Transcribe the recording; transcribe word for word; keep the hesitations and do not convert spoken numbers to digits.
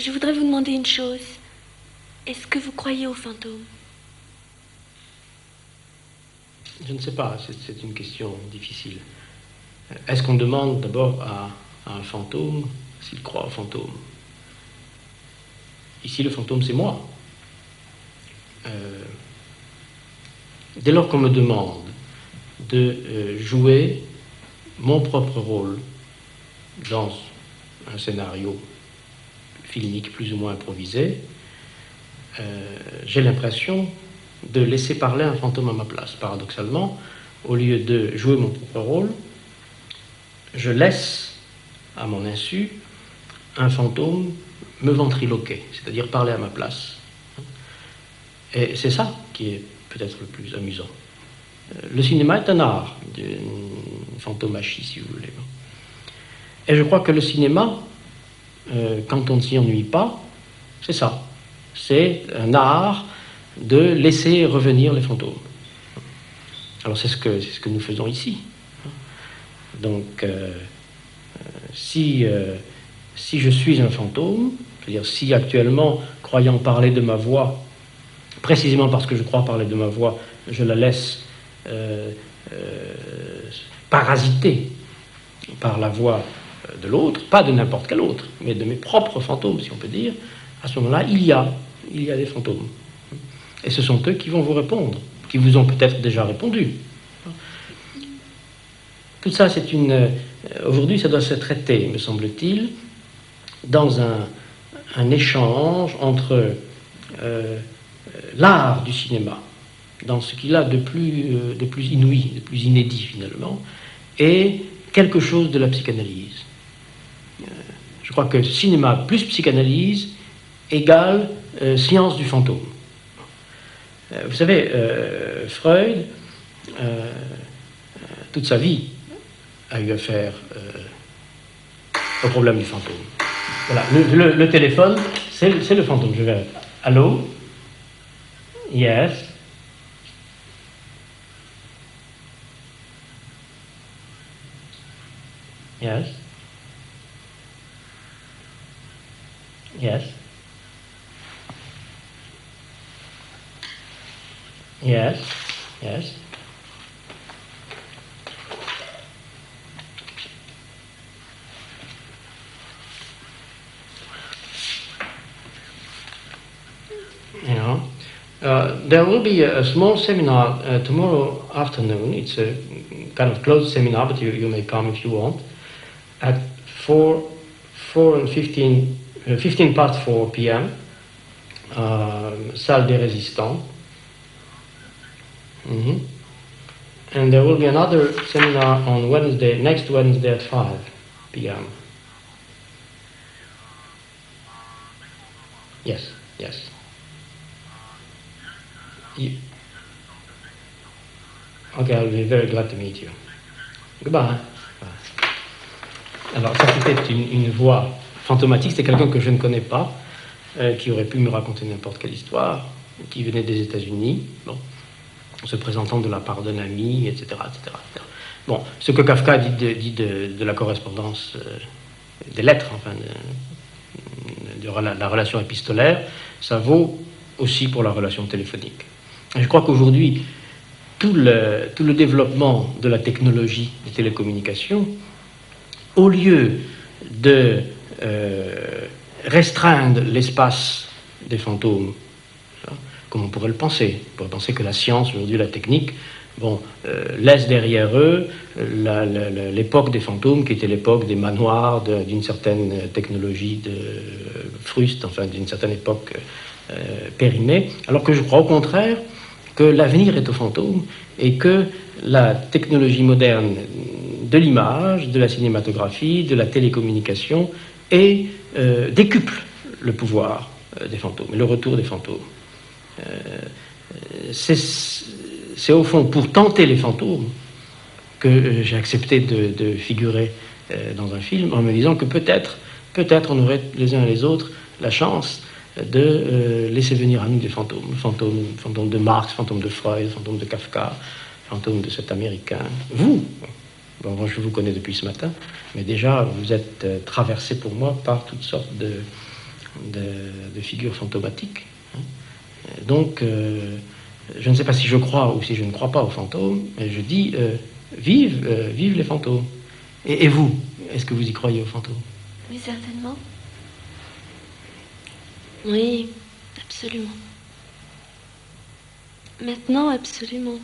je voudrais vous demander une chose. Est-ce que vous croyez aux fantômes ? Je ne sais pas, c'est une question difficile. Est-ce qu'on demande d'abord à, à un fantôme s'il croit aux fantômes ? Ici, le fantôme, c'est moi. Euh, dès lors qu'on me demande de euh, jouer mon propre rôle dans un scénario filmique plus ou moins improvisé, euh, j'ai l'impression de laisser parler un fantôme à ma place. Paradoxalement, au lieu de jouer mon propre rôle, je laisse, à mon insu, un fantôme me ventriloquer, c'est-à-dire parler à ma place. Et c'est ça qui est peut-être le plus amusant. Le cinéma est un art, une fantomachie, si vous voulez. Et je crois que le cinéma, euh, quand on ne s'y ennuie pas, c'est ça. C'est un art de laisser revenir les fantômes. Alors c'est ce que, c'est ce que nous faisons ici. Donc, euh, si, euh, si je suis un fantôme, c'est-à-dire si actuellement, croyant parler de ma voix, précisément parce que je crois parler de ma voix, je la laisse euh, euh, parasiter par la voix de l'autre, pas de n'importe quel autre, mais de mes propres fantômes, si on peut dire, à ce moment-là, il y a, il y a des fantômes. Et ce sont eux qui vont vous répondre, qui vous ont peut-être déjà répondu. Tout ça, c'est une... Aujourd'hui, ça doit se traiter, me semble-t-il, dans un, un échange entre... Euh, l'art du cinéma, dans ce qu'il a de plus, de plus inouï, de plus inédit finalement, et quelque chose de la psychanalyse. Je crois que cinéma plus psychanalyse égale euh, science du fantôme. Vous savez, euh, Freud, euh, toute sa vie, a eu affaire euh, au problème du fantôme. Voilà, le, le, le téléphone, c'est, c'est le fantôme. Je vais... Allô ? Yes. Yes. Yes. Yes. Yes. You know. Uh, there will be a, a small seminar uh, tomorrow afternoon. It's a kind of closed seminar, but you, you may come if you want. At four, four and fifteen, uh, fifteen past four p.m. Uh, Salle des Résistants. Mm-hmm. And there will be another seminar on Wednesday, next Wednesday at five p.m. Yes. Yes. You. Okay, I'll be very glad to meet you. Goodbye. Alors, ça c'était une, une voix fantomatique, c'était quelqu'un que je ne connais pas, euh, qui aurait pu me raconter n'importe quelle histoire, qui venait des États-Unis, bon, se présentant de la part d'un ami, et cetera, et cetera, et cetera. Bon, ce que Kafka dit de, dit de, de la correspondance, euh, des lettres, enfin, de, de, de la, la relation épistolaire, ça vaut aussi pour la relation téléphonique. Je crois qu'aujourd'hui, tout le, tout le développement de la technologie des télécommunications, au lieu de euh, restreindre l'espace des fantômes, comme on pourrait le penser, on pourrait penser que la science, aujourd'hui la technique, bon, euh, laisse derrière eux l'époque des fantômes, qui était l'époque des manoirs, d'une de, certaine technologie de euh, fruste, enfin d'une certaine époque euh, périmée, alors que je crois au contraire que l'avenir est aux fantômes et que la technologie moderne de l'image, de la cinématographie, de la télécommunication est, euh, décuple le pouvoir euh, des fantômes, le retour des fantômes. Euh, C'est au fond pour tenter les fantômes que euh, j'ai accepté de, de figurer euh, dans un film, en me disant que peut-être, peut-être on aurait les uns et les autres la chance de euh, laisser venir à nous des fantômes. Fantômes, fantômes de Marx, fantômes de Freud, fantômes de Kafka, fantômes de cet Américain. Vous, bon, bon, je vous connais depuis ce matin, mais déjà vous êtes euh, traversé pour moi par toutes sortes de, de, de figures fantomatiques. Donc, euh, je ne sais pas si je crois ou si je ne crois pas aux fantômes, mais je dis, euh, vive, euh, vive les fantômes. Et, et vous, est-ce que vous y croyez aux fantômes? Oui, certainement. Oui, absolument. Maintenant, absolument.